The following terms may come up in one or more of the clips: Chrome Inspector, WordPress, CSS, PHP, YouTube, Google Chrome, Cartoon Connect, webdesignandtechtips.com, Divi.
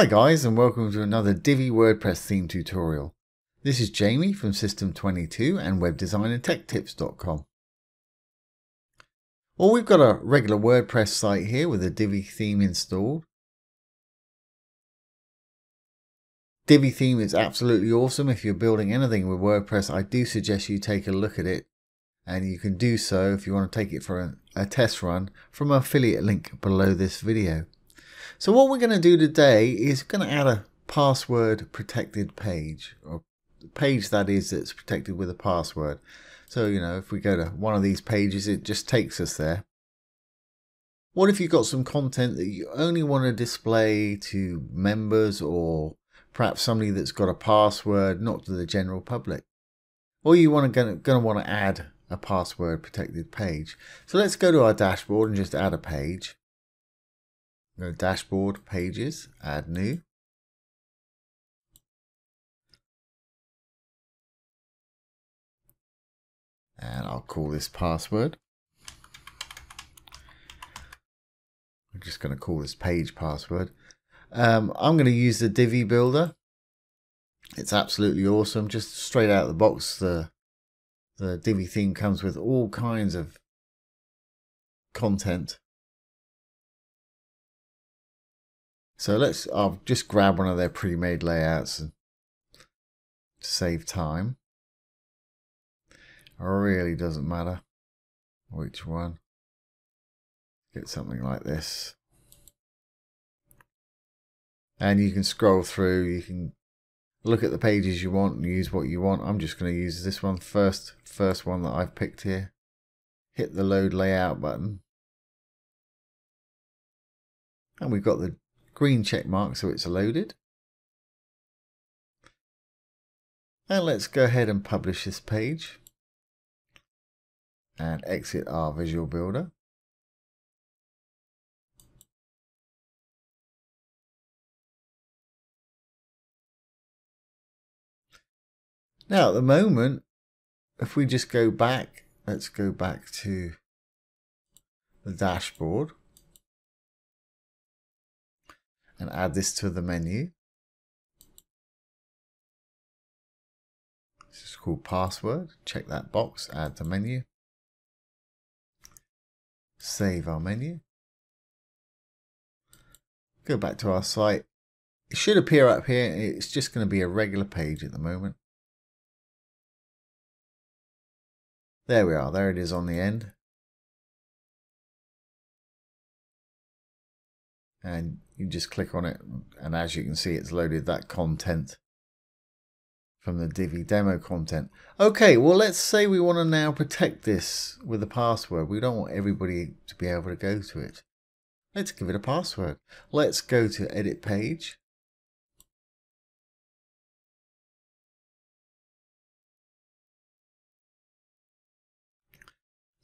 Hi guys, and welcome to another Divi WordPress theme tutorial. This is Jamie from System22 and webdesignandtechtips.com. Well, we've got a regular WordPress site here with a Divi theme installed. Divi theme is absolutely awesome. If you're building anything with WordPress, I do suggest you take a look at it, and you can do so if you want to take it for a test run from an affiliate link below this video. So what we're going to do today is going to add a password protected page, or page that's protected with a password. So, you know, if we go to one of these pages, it just takes us there. What if you've got some content that you only want to display to members, or perhaps somebody that's got a password, not to the general public? Or you want to want to add a password protected page. So let's go to our dashboard and just add a page. Go to Dashboard, Pages, Add New. And I'll call this Password. I'm just going to call this Page Password. I'm going to use the Divi Builder. It's absolutely awesome. Just straight out of the box, the Divi theme comes with all kinds of content. So I'll just grab one of their pre-made layouts to save time. It really doesn't matter which one. Get something like this. And you can scroll through, you can look at the pages you want and use what you want. I'm just going to use this one first, first one that I've picked here. Hit the load layout button. And we've got the green check mark, so it's loaded. And let's go ahead and publish this page and exit our visual builder. Now at the moment, if we just go back, let's go back to the dashboard and add this to the menu. This is called Password. Check that box, add the menu. Save our menu. Go back to our site. It should appear up here. It's just going to be a regular page at the moment. There we are. There it is on the end. And you just click on it, and as you can see, it's loaded that content from the Divi demo content. Okay, well, let's say we want to now protect this with a password. We don't want everybody to be able to go to it. Let's give it a password. Let's go to Edit Page.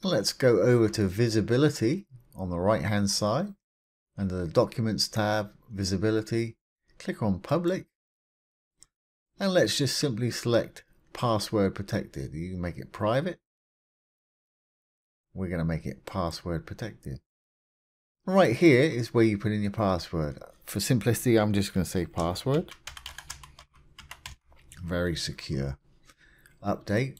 Let's go over to Visibility on the right-hand side. Under the Documents tab, Visibility, click on Public, and let's just simply select Password Protected. You can make it private. We're going to make it Password Protected. Right here is where you put in your password. For simplicity, I'm just going to say Password. Very secure. Update.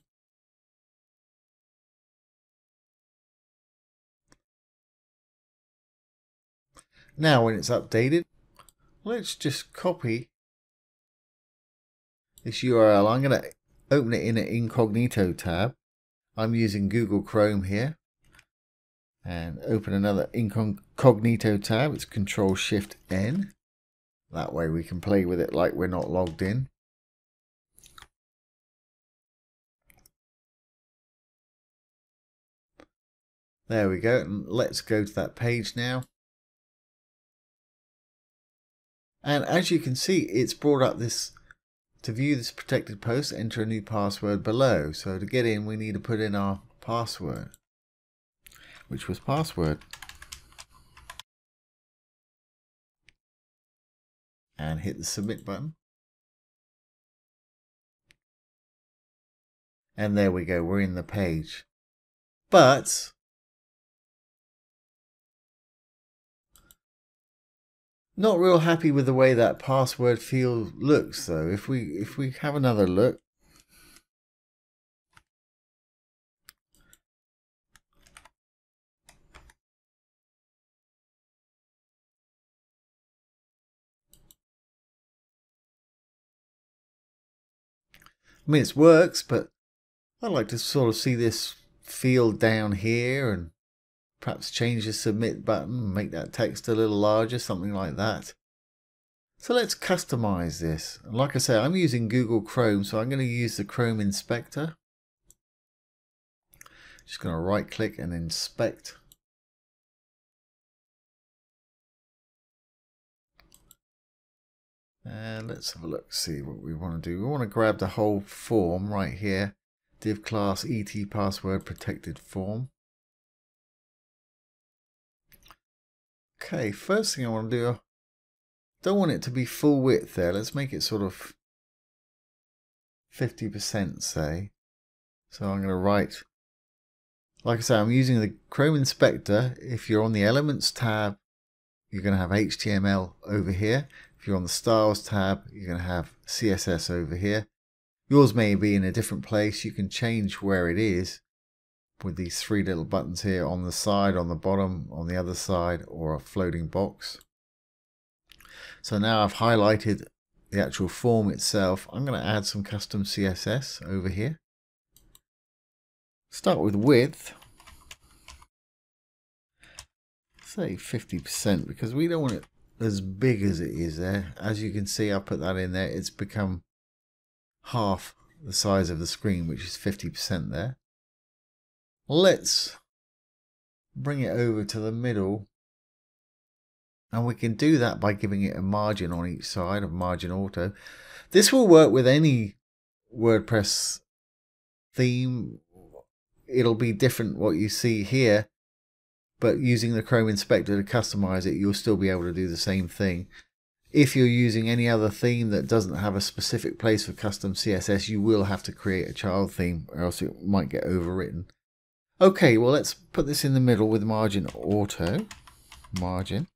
Now when it's updated, let's just copy this URL. I'm going to open it in an incognito tab. I'm using Google Chrome here. And open another incognito tab. It's Control-Shift-N. That way we can play with it like we're not logged in. There we go. And let's go to that page now. And as you can see, it's brought up this, to view this protected post, enter a new password below. So to get in, we need to put in our password, which was password. And hit the submit button. And there we go, we're in the page. But Not real happy with the way that password field looks though. If we have another look. I mean, it works, but I'd like to sort of see this field down here and perhaps change the submit button, make that text a little larger, something like that. So let's customize this. And like I say, I'm using Google Chrome, so I'm going to use the Chrome Inspector. Just going to right click and inspect. And let's have a look, see what we want to do. We want to grab the whole form right here. Div class ET password protected form. Okay, first thing I want to do, I don't want it to be full width there. Let's make it sort of 50%, say. So I'm going to write, like I say, I'm using the Chrome Inspector. If you're on the Elements tab, you're going to have HTML over here. If you're on the Styles tab, you're going to have CSS over here. Yours may be in a different place. You can change where it is with these three little buttons here, on the side, on the bottom, on the other side, or a floating box. So now I've highlighted the actual form itself. I'm going to add some custom CSS over here. Start with width. Say 50%, because we don't want it as big as it is there. As you can see, I put that in there. It's become half the size of the screen, which is 50% there. Let's bring it over to the middle, and we can do that by giving it a margin on each side of margin auto. This will work with any WordPress theme. It'll be different what you see here, but using the Chrome Inspector to customize it, you'll still be able to do the same thing. If you're using any other theme that doesn't have a specific place for custom CSS, you will have to create a child theme, or else it might get overwritten. Okay, well, let's put this in the middle with margin auto. Margin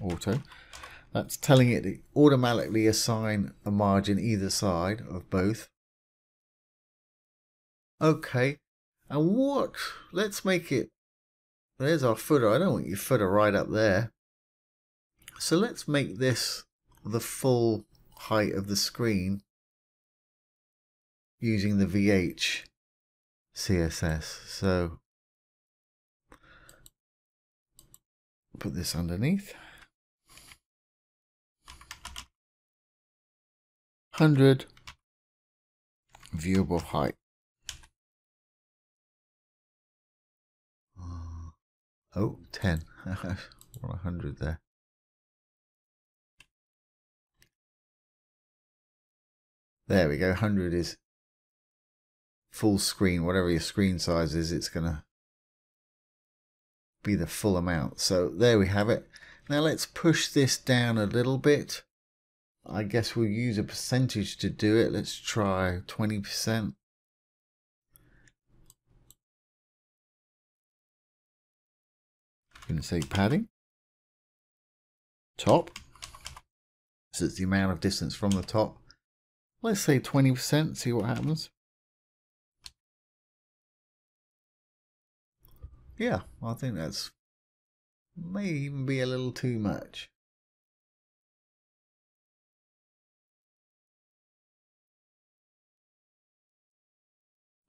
auto. That's telling it to automatically assign a margin either side of both. Okay, and what? Let's make it. There's our footer. I don't want your footer right up there. So let's make this the full height of the screen using the VH CSS. So put this underneath. 100 viewable height. Oh, 10. 100 there. There we go. 100 is full screen. Whatever your screen size is, it's going to be the full amount. So there we have it. Now let's push this down a little bit. I guess we'll use a percentage to do it. Let's try 20%. I'm going to say padding. Top. So it's the amount of distance from the top. Let's say 20%, see what happens. Yeah, I think that's may even be a little too much.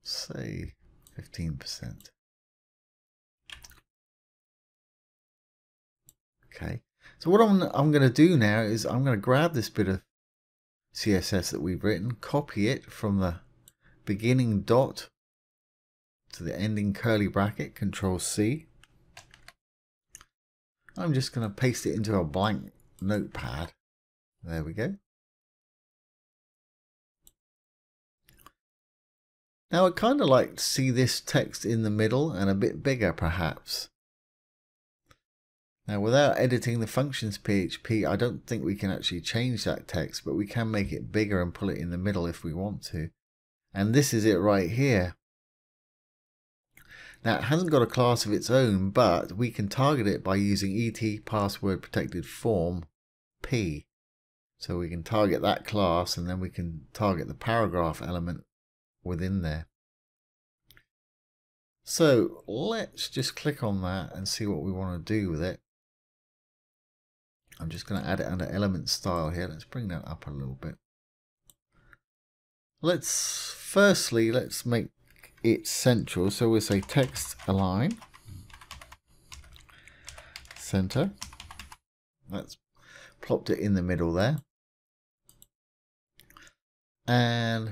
Say 15%. Okay, so what I'm going to do now is I'm going to grab this bit of CSS that we've written, copy it from the beginning dot to the ending curly bracket, Control C. I'm just going to paste it into a blank notepad. There we go. Now I kind of like to see this text in the middle and a bit bigger perhaps. Now, without editing the functions PHP, I don't think we can actually change that text, but we can make it bigger and pull it in the middle if we want to. And this is it right here. Now it hasn't got a class of its own, but we can target it by using et password protected form p. So we can target that class, and then we can target the paragraph element within there. So let's just click on that and see what we want to do with it. I'm just going to add it under element style here. Let's bring that up a little bit. Let's firstly, let's make it central. So we'll say text align center. That's plopped it in the middle there. And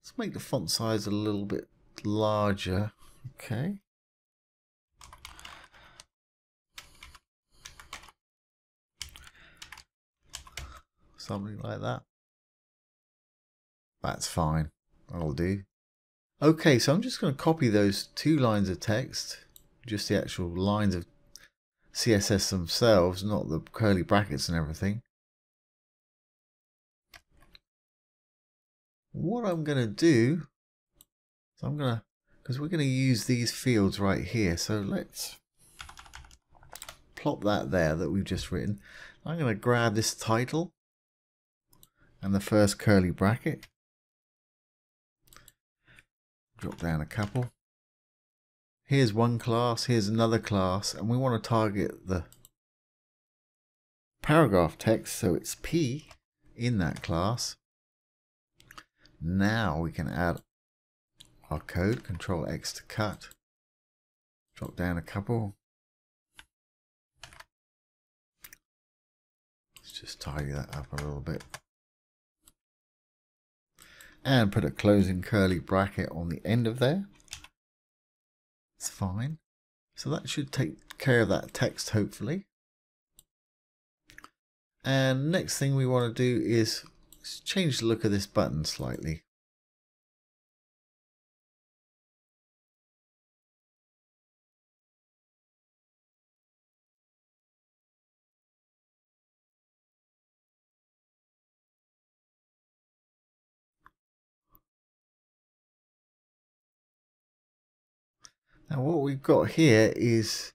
let's make the font size a little bit larger. Okay. Something like that. That's fine. That'll do. Okay, so I'm just going to copy those two lines of text, just the actual lines of CSS themselves, not the curly brackets and everything. What I'm going to do is because we're going to use these fields right here, so let's plop that there that we've just written. I'm going to grab this title and the first curly bracket. Drop down a couple. Here's one class, here's another class, and we want to target the paragraph text, so it's P in that class. Now we can add our code, Control X to cut. Drop down a couple. Let's just tidy that up a little bit. And put a closing curly bracket on the end of there. It's fine. So that should take care of that text, hopefully. And next thing we want to do is change the look of this button slightly. Now what we've got here is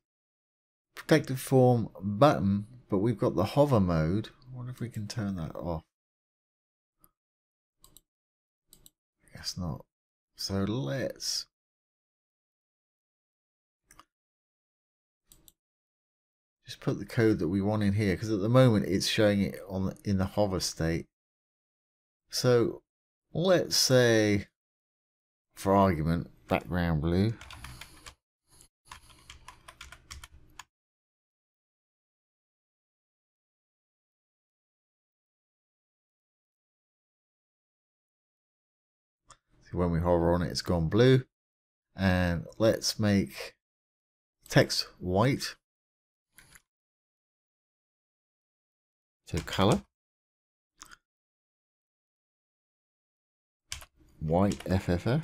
protected form button, but we've got the hover mode. I wonder if we can turn that off. I guess not. So let's just put the code that we want in here, because at the moment it's showing it on in the hover state. So let's say, for argument, background blue. When we hover on it, it's gone blue. And let's make text white. So color. White FFF.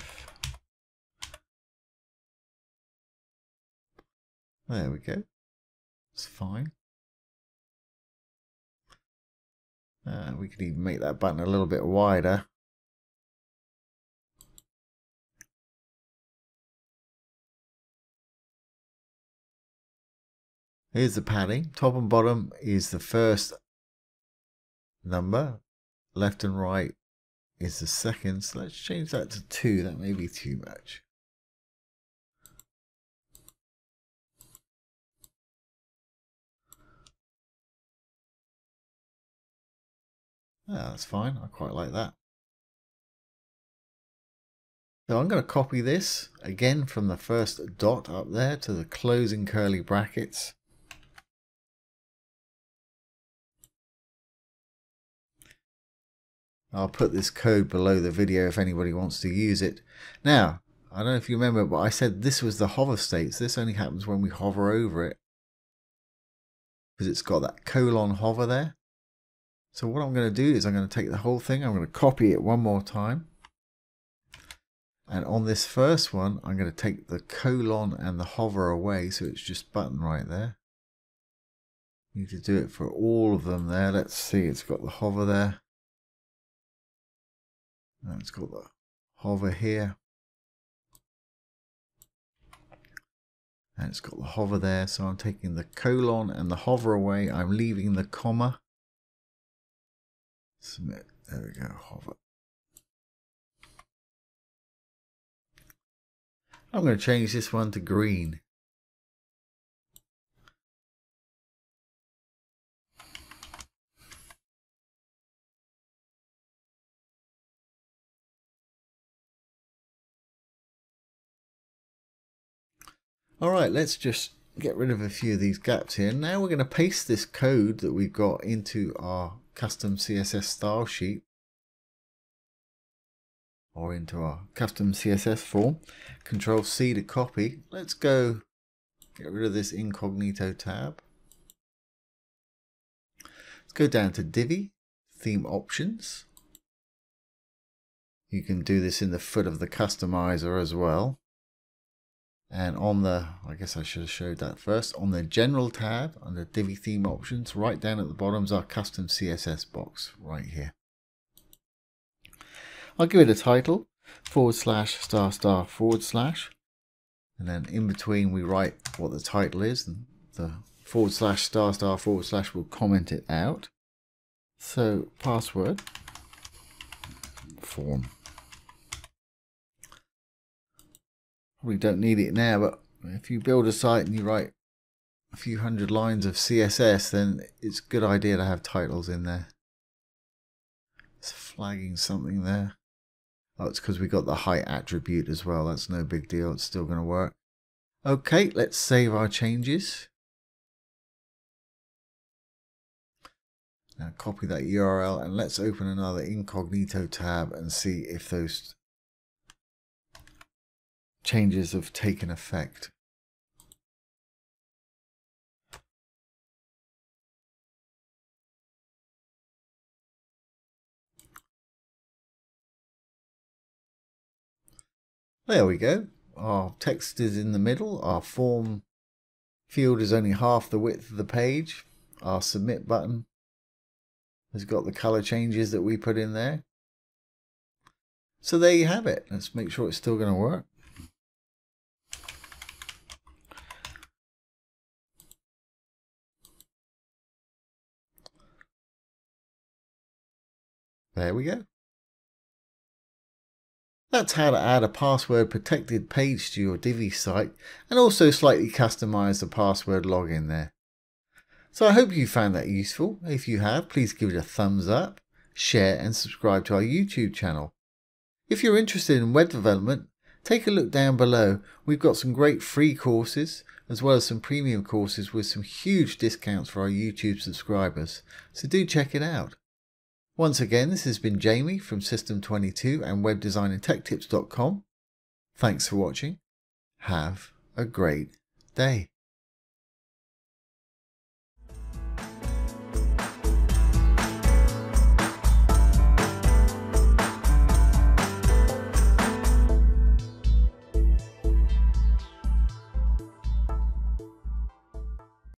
There we go. It's fine. We could even make that button a little bit wider. Here's the padding. Top and bottom is the first number. Left and right is the second. So let's change that to 2. That may be too much. Yeah, that's fine. I quite like that. So I'm going to copy this again from the first dot up there to the closing curly brackets. I'll put this code below the video if anybody wants to use it. Now, I don't know if you remember, but I said this was the hover state. So this only happens when we hover over it, because it's got that colon hover there. So what I'm going to do is I'm going to take the whole thing. I'm going to copy it one more time. And on this first one, I'm going to take the colon and the hover away. So it's just button right there. Need to do it for all of them there. Let's see, it's got the hover there. And it's got the hover here. and it's got the hover there, so I'm taking the colon and the hover away. I'm leaving the comma. Submit, there we go, hover. I'm going to change this one to green. All right, let's just get rid of a few of these gaps here. Now we're going to paste this code that we've got into our custom CSS style sheet or into our custom CSS form. Control C to copy. Let's go get rid of this incognito tab. Let's go down to Divi, theme options. You can do this in the foot of the customizer as well. And on the, I guess I should have showed that first, on the general tab, under Divi theme options, right down at the bottom is our custom CSS box right here. I'll give it a title, /**//, and then in between we write what the title is, and the /**// will comment it out. So password, form. Probably don't need it now, but if you build a site and you write a few hundred lines of CSS, then it's a good idea to have titles in there. It's flagging something there. Oh, it's because we got the height attribute as well. That's no big deal. It's still going to work. Okay, let's save our changes. Now copy that URL and let's open another incognito tab and see if those changes have taken effect. There we go. Our text is in the middle. Our form field is only half the width of the page. Our submit button has got the color changes that we put in there. So there you have it. Let's make sure it's still going to work. There we go. That's how to add a password protected page to your Divi site and also slightly customize the password login there. So I hope you found that useful. If you have, please give it a thumbs up, share and subscribe to our YouTube channel. If you're interested in web development, take a look down below. We've got some great free courses as well as some premium courses with some huge discounts for our YouTube subscribers. So do check it out. Once again, this has been Jamie from System22 and webdesignandtechtips.com. Thanks for watching. Have a great day.